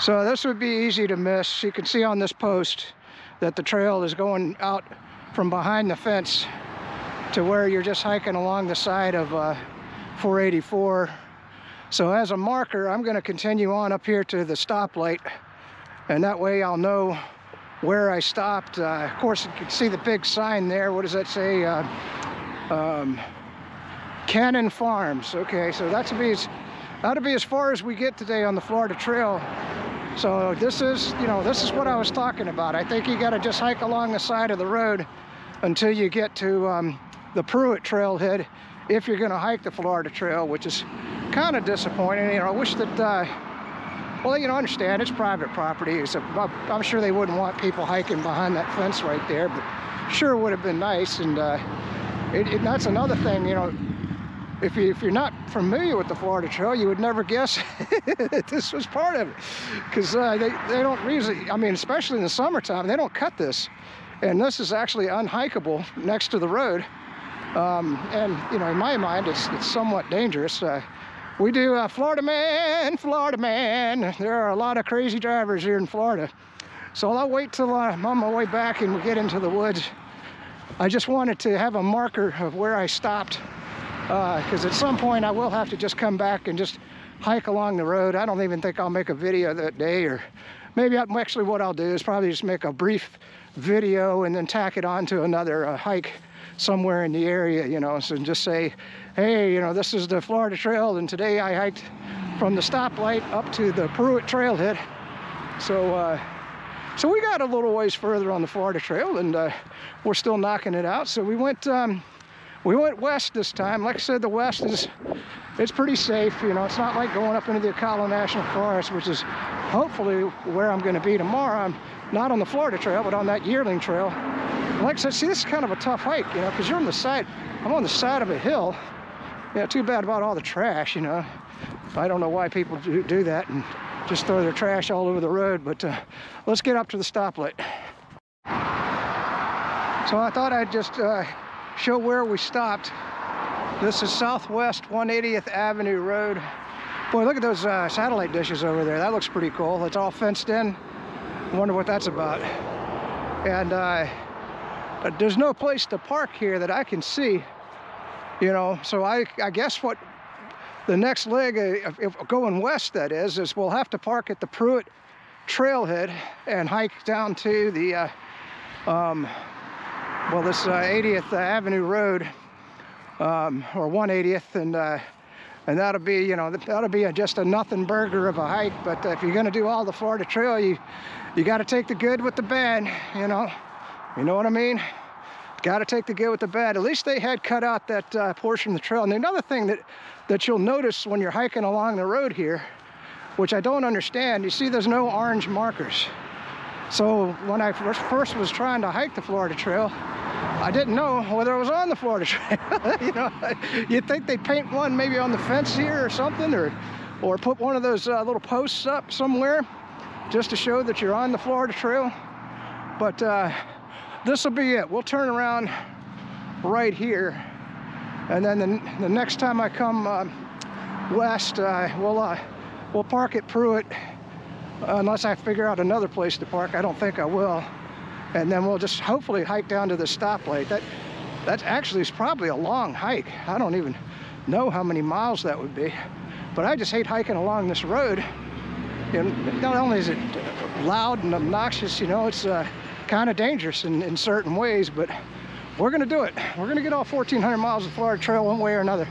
So this would be easy to miss. You can see on this post that the trail is going out from behind the fence to where you're just hiking along the side of 484. So as a marker, I'm going to continue on up here to the stoplight, and that way I'll know where I stopped. Of course, you can see the big sign there. What does that say? Cannon Farms. Okay, so that'll be as far as we get today on the Florida Trail. So this is, you know, this is what I was talking about. I think you got to just hike along the side of the road until you get to the Pruitt Trailhead if you're going to hike the Florida Trail, which is kind of disappointing. You know, I wish that, well, you know, understand it's private property, so I'm sure they wouldn't want people hiking behind that fence right there, but sure would have been nice. And that's another thing, you know, if you're not familiar with the Florida Trail, you would never guess that this was part of it, because they don't usually, I mean, especially in the summertime, they don't cut this, and this is actually unhikeable next to the road. And you know, in my mind, it's somewhat dangerous. We do Florida man, Florida man. There are a lot of crazy drivers here in Florida, so I'll wait till I'm on my way back and we get into the woods. I just wanted to have a marker of where I stopped, because at some point I will have to just come back and just hike along the road. I don't even think I'll make a video that day, or maybe actually what I'll do is probably just make a brief video and then tack it on to another hike somewhere in the area, you know, so just say, hey, you know, this is the Florida Trail, and today I hiked from the stoplight up to the Pruitt Trailhead. So so we got a little ways further on the Florida Trail, and we're still knocking it out. So we went west this time. Like I said, the west is, it's pretty safe, you know. It's not like going up into the Ocala National Forest, which is hopefully where I'm going to be tomorrow. I'm not on the Florida Trail, but on that Yearling Trail. Like I said, see, this is kind of a tough hike, you know, because you're on the side, I'm on the side of a hill. Yeah, too bad about all the trash, you know. I don't know why people do that and just throw their trash all over the road, but let's get up to the stoplight. So I thought I'd just show where we stopped. This is Southwest 180th Avenue Road. Boy, look at those satellite dishes over there. That looks pretty cool. It's all fenced in. I wonder what that's about. And but there's no place to park here that I can see, you know. So I guess what the next leg, going west that is we'll have to park at the Pruitt Trailhead and hike down to the, well, this 80th Avenue Road, or 180th, and that'll be, you know, that'll be just a nothing burger of a hike. But if you're gonna do all the Florida Trail, you gotta take the good with the bad, you know. You know what I mean? Gotta take the good with the bad. At least they had cut out that portion of the trail. And another thing that you'll notice when you're hiking along the road here, which I don't understand, you see there's no orange markers. So when I first was trying to hike the Florida Trail, I didn't know whether it was on the Florida Trail. You know, you'd think they'd paint one maybe on the fence here or something, or put one of those little posts up somewhere just to show that you're on the Florida Trail. But this will be it. We'll turn around right here, and then the next time I come west, we'll park at Pruitt, unless I figure out another place to park. I don't think I will. And then we'll just hopefully hike down to the stoplight. That actually is probably a long hike. I don't even know how many miles that would be, but I just hate hiking along this road. And not only is it loud and obnoxious, you know, it's kind of dangerous in certain ways, but we're gonna do it. We're gonna get all 1,400 miles of Florida Trail one way or another.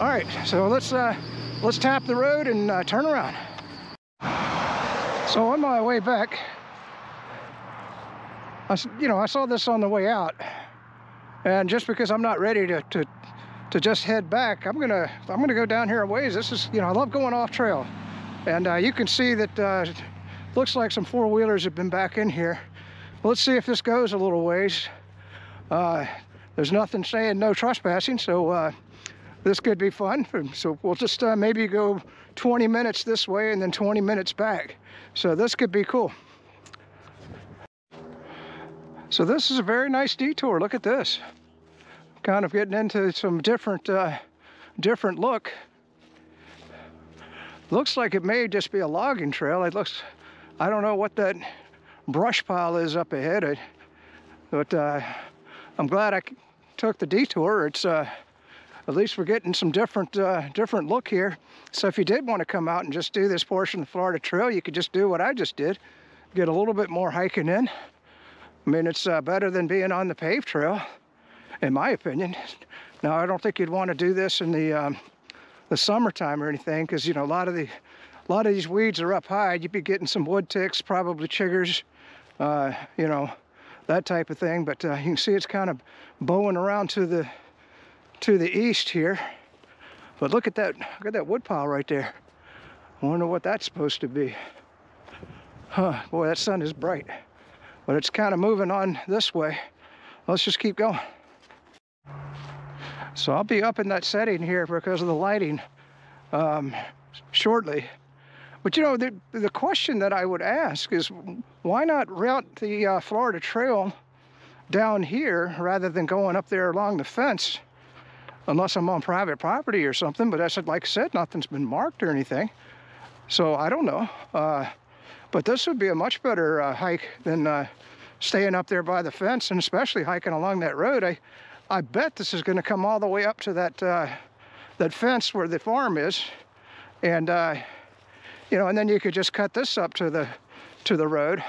All right, so let's tap the road and turn around. So on my way back, I saw this on the way out, and just because I'm not ready to just head back, I'm gonna go down here a ways. This is, you know, I love going off trail, and you can see that looks like some four-wheelers have been back in here. Let's see if this goes a little ways. There's nothing saying no trespassing, so this could be fun. So we'll just maybe go 20 minutes this way and then 20 minutes back. So this could be cool. So this is a very nice detour. Look at this. Kind of getting into some different look. Looks like it may just be a logging trail. It looks, I don't know what that brush pile is up ahead. But I'm glad I took the detour. It's at least we're getting some different look here. So if you did want to come out and just do this portion of the Florida Trail, you could just do what I just did, get a little bit more hiking in. I mean, it's better than being on the paved trail, in my opinion. Now, I don't think you'd want to do this in the summertime or anything, because you know a lot of these weeds are up high. You'd be getting some wood ticks, probably chiggers, you know, that type of thing. But you can see it's kind of bowing around to the east here. But look at that, look at that wood pile right there. I wonder what that's supposed to be. Huh, boy, that sun is bright. But it's kind of moving on this way. Let's just keep going. So I'll be up in that setting here because of the lighting shortly. But you know, the question that I would ask is, why not route the Florida Trail down here rather than going up there along the fence? Unless I'm on private property or something, but I said, like I said, nothing's been marked or anything. So I don't know. But this would be a much better hike than staying up there by the fence, and especially hiking along that road. I bet this is gonna come all the way up to that, that fence where the farm is. And, you know, and then you could just cut this up to the road.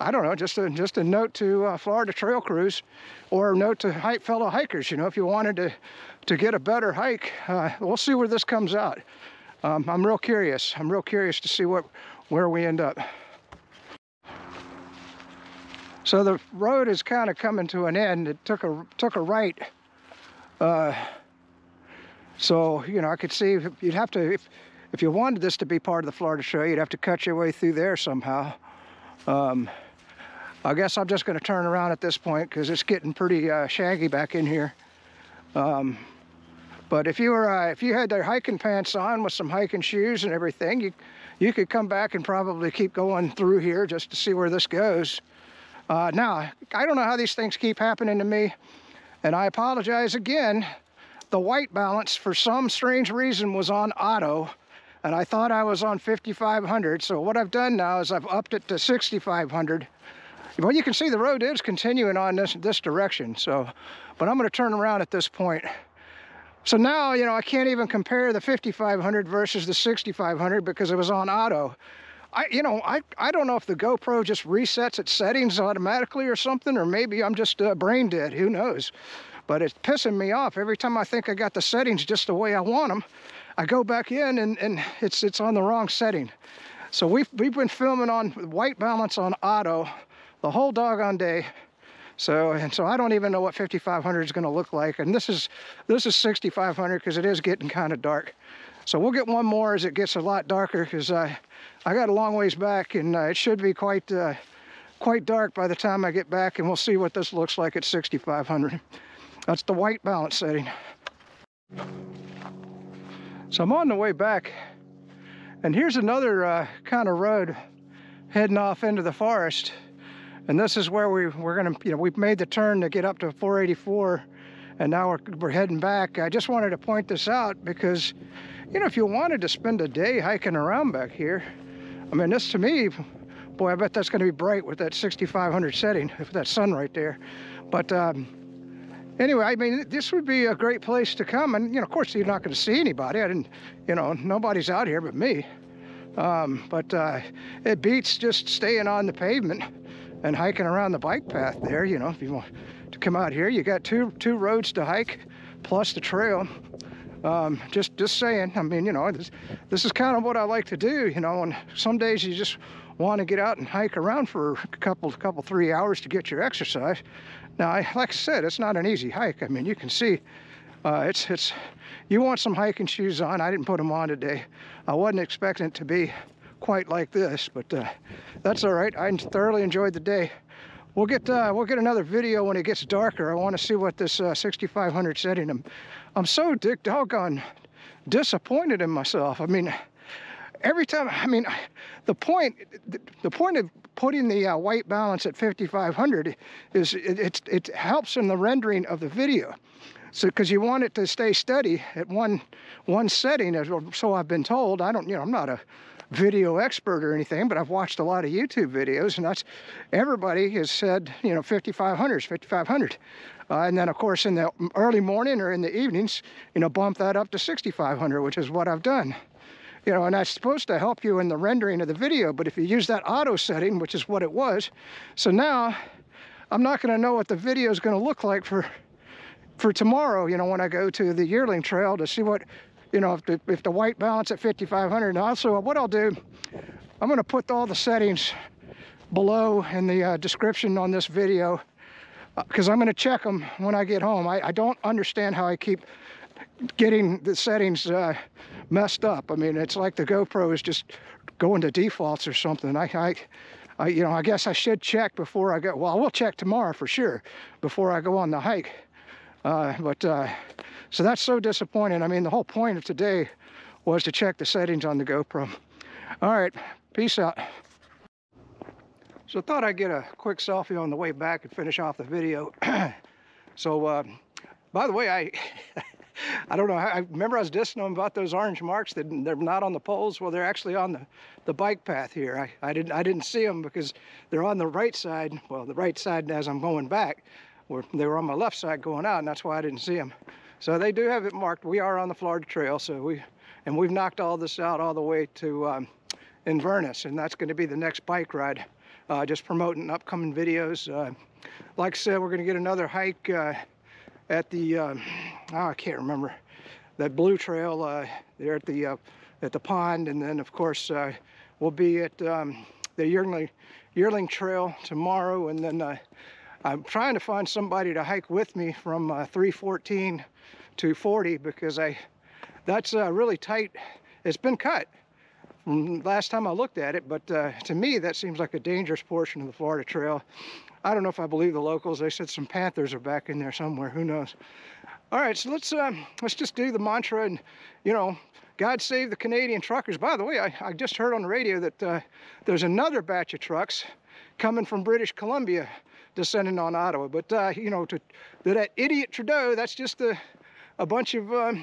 I don't know, just a note to Florida Trail crews, or a note to fellow hikers, you know, if you wanted to get a better hike. We'll see where this comes out. I'm real curious. I'm real curious to see where we end up. So the road is kind of coming to an end. It took a right. So, you know, I could see you'd have to, if you wanted this to be part of the Florida Trail, you'd have to cut your way through there somehow. I guess I'm just going to turn around at this point because it's getting pretty shaggy back in here. But if you had their hiking pants on with some hiking shoes and everything, you could come back and probably keep going through here just to see where this goes. Now, I don't know how these things keep happening to me, and I apologize again. The white balance, for some strange reason, was on auto. And I thought I was on 5,500, so what I've done now is I've upped it to 6,500. Well, you can see the road is continuing on this direction, so, but I'm gonna turn around at this point. So now, you know, I can't even compare the 5,500 versus the 6,500 because it was on auto. You know, I don't know if the GoPro just resets its settings automatically or something, or maybe I'm just brain dead, who knows? But it's pissing me off. Every time I think I got the settings just the way I want them, I go back in and it's on the wrong setting. So we've been filming on white balance on auto the whole doggone day. So I don't even know what 5,500 is gonna look like. And this is 6,500 because it is getting kind of dark. So we'll get one more as it gets a lot darker because I got a long ways back, and it should be quite dark by the time I get back, and we'll see what this looks like at 6,500. That's the white balance setting. So I'm on the way back, and here's another kind of road heading off into the forest. And this is where we're gonna, you know, we've made the turn to get up to 484, and now we're heading back. I just wanted to point this out because, you know, if you wanted to spend a day hiking around back here, I mean, this to me, boy, I bet that's gonna be bright with that 6,500 setting, with that sun right there. But anyway, I mean, this would be a great place to come. And, you know, of course, you're not going to see anybody. You know, nobody's out here but me. But it beats just staying on the pavement and hiking around the bike path there. You know, if you want to come out here, you got two roads to hike plus the trail. Just saying, I mean, you know, this is kind of what I like to do, you know, and some days you just want to get out and hike around for a couple 3 hours to get your exercise. Now, like I said, it's not an easy hike. I mean, you can see, you want some hiking shoes on. I didn't put them on today. I wasn't expecting it to be quite like this, but that's all right. I thoroughly enjoyed the day. We'll get another video when it gets darker. I want to see what this 6,500 setting. I'm so doggone disappointed in myself. I mean, every time, I mean, the point of putting the white balance at 5,500 is it helps in the rendering of the video. So, because you want it to stay steady at one setting, so I've been told. I don't, you know, I'm not a video expert or anything, but I've watched a lot of YouTube videos, and that's, everybody has said, you know, 5,500. And then, of course, in the early morning or in the evenings, you know, bump that up to 6,500, which is what I've done. You know, and that's supposed to help you in the rendering of the video, but if you use that auto setting, which is what it was, so now I'm not going to know what the video is going to look like for tomorrow, you know, when I go to the Yearling Trail to see what, you know, if the white balance at 5,500. And also what I'll do, I'm going to put all the settings below in the description on this video, because I'm going to check them when I get home. I don't understand how I keep getting the settings messed up. I mean, it's like the GoPro is just going to defaults or something. I you know, I guess I should check before I go. Well, I will check tomorrow for sure before I go on the hike. So that's so disappointing. I mean, the whole point of today was to check the settings on the GoPro. All right, peace out. So I thought I'd get a quick selfie on the way back and finish off the video. So, by the way, I don't know, I remember I was dissing them about those orange marks that they're not on the poles. Well, they're actually on the bike path here. I didn't see them because they're on the right side. Well, the right side as I'm going back, where they were on my left side going out, and that's why I didn't see them. So they do have it marked. We are on the Florida Trail, so we've knocked all this out all the way to Inverness, and that's going to be the next bike ride. Just promoting upcoming videos. Like I said, we're going to get another hike at the I can't remember that blue trail there at the pond, and then of course we'll be at the Yearling Trail tomorrow, and then I'm trying to find somebody to hike with me from 314 to 40, because that's really tight. It's been cut last time I looked at it, but to me that seems like a dangerous portion of the Florida Trail. I don't know if I believe the locals. They said some panthers are back in there somewhere, who knows. All right, so let's just do the mantra, and you know, God save the Canadian truckers. By the way, I just heard on the radio that there's another batch of trucks coming from British Columbia descending on Ottawa, but you know, to that idiot Trudeau, that's just a bunch of a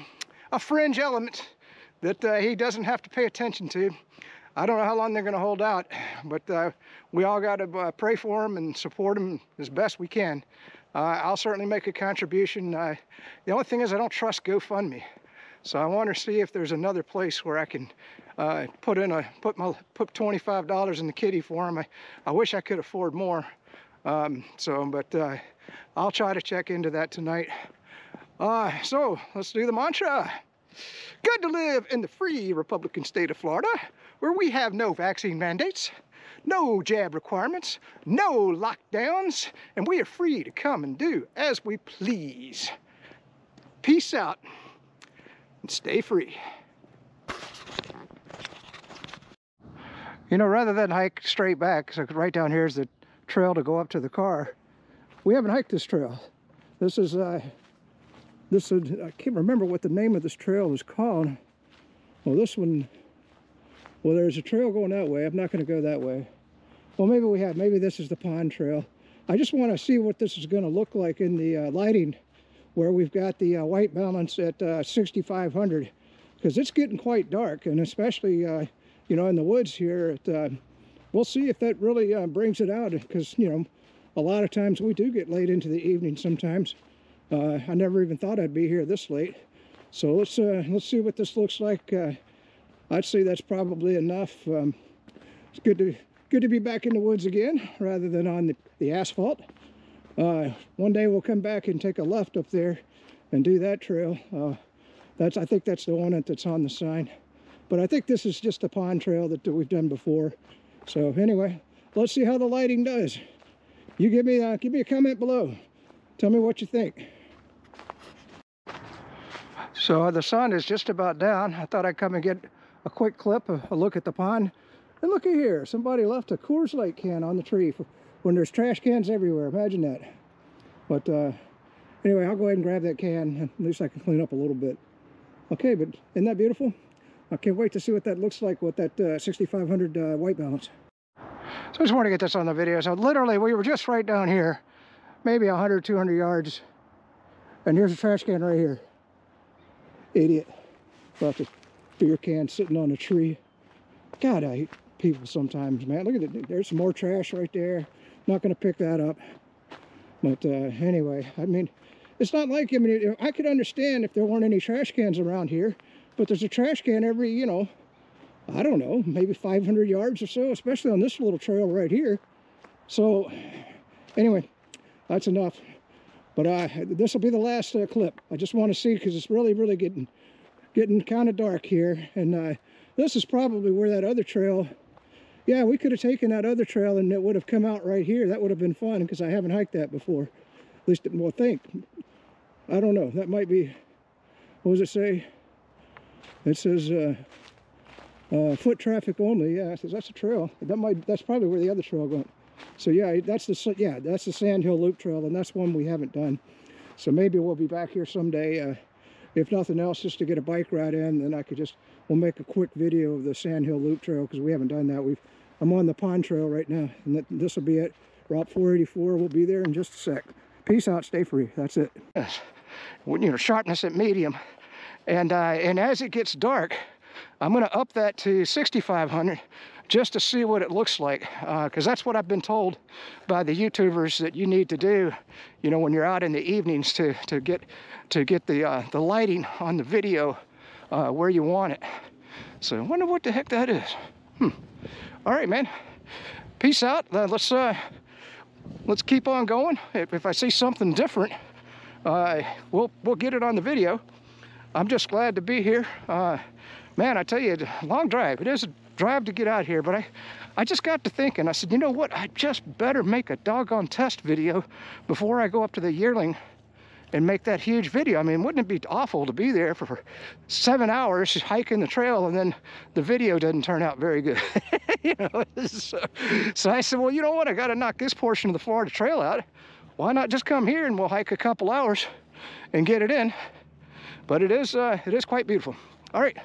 fringe element that he doesn't have to pay attention to. I don't know how long they're going to hold out, but we all got to pray for them and support them as best we can. I'll certainly make a contribution. The only thing is I don't trust GoFundMe, so I want to see if there's another place where I can put $25 in the kitty for them. I wish I could afford more, but I'll try to check into that tonight. So let's do the mantra. Good to live in the free Republican state of Florida, where we have no vaccine mandates, no jab requirements, no lockdowns, and we are free to come and do as we please. Peace out and stay free. You know, rather than hike straight back, so right down here is the trail to go up to the car. We haven't hiked this trail. This is I can't remember what the name of this trail is called. Well, this one, well, there's a trail going that way. I'm not going to go that way. Well, maybe we have. Maybe this is the Pond Trail. I just want to see what this is going to look like in the lighting, where we've got the white balance at 6,500, because it's getting quite dark, and especially, you know, in the woods here. We'll see if that really brings it out, because, you know, a lot of times we do get late into the evening sometimes. I never even thought I'd be here this late. So let's see what this looks like. I'd say that's probably enough. It's good to be back in the woods again rather than on the asphalt. One day we'll come back and take a left up there and do that trail. I think that's the one that's on the sign. But I think this is just the Pond Trail that we've done before. So anyway, let's see how the lighting does. You give me a comment below. Tell me what you think. So the sun is just about down. I thought I'd come and get a quick clip, a look at the pond. And look at here, somebody left a Coors Light can on the tree when there's trash cans everywhere. Imagine that. But anyway, I'll go ahead and grab that can. At least I can clean up a little bit. Okay, but isn't that beautiful? I can't wait to see what that looks like with that 6,500 white balance. So I just wanted to get this on the video. So literally, we were just right down here, maybe 100, 200 yards And here's a trash can right here. Idiot. Left a beer can sitting on a tree. God, I hate people sometimes, man. Look at it. There's some more trash right there. Not going to pick that up. But anyway, I mean, it's not like, I mean, I could understand if there weren't any trash cans around here. But there's a trash can every, you know, I don't know, maybe 500 yards or so, especially on this little trail right here. So, anyway, that's enough. But this will be the last clip. I just want to see, because it's really, really getting kind of dark here. And this is probably where that other trail, yeah, we could have taken that other trail and it would have come out right here. That would have been fun, because I haven't hiked that before. At least, well, think. I don't know. That might be, what does it say? It says, foot traffic only. Yeah, it says, that's a trail. That's probably where the other trail went. So yeah, that's the Sand Hill Loop Trail, and that's one we haven't done. So maybe we'll be back here someday, if nothing else, just to get a bike ride in. Then we'll make a quick video of the Sand Hill Loop Trail, because we haven't done that. I'm on the Pond Trail right now, and this will be it. Route 484. We'll be there in just a sec. Peace out. Stay free. That's it. Yes. You know, sharpness at medium, and as it gets dark, I'm going to up that to 6,500. Just to see what it looks like, because that's what I've been told by the YouTubers that you need to do, you know, when you're out in the evenings to get the lighting on the video where you want it. So I wonder what the heck that is. All right, man. Peace out. Let's keep on going. If I see something different, we'll get it on the video. I'm just glad to be here, man. I tell you, long drive. It is a drive to get out here, but I just got to thinking. I said, you know what, I just better make a doggone test video before I go up to the Yearling and make that huge video. I mean, wouldn't it be awful to be there for 7 hours hiking the trail and then the video doesn't turn out very good? You know, so I said, well, you know what, I got to knock this portion of the Florida Trail out. Why not just come here and we'll hike a couple hours and get it in? But it is quite beautiful. All right.